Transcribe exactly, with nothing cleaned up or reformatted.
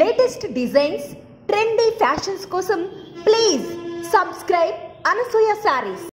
Latest designs, trendy fashions కోసం please subscribe Anasuya saris.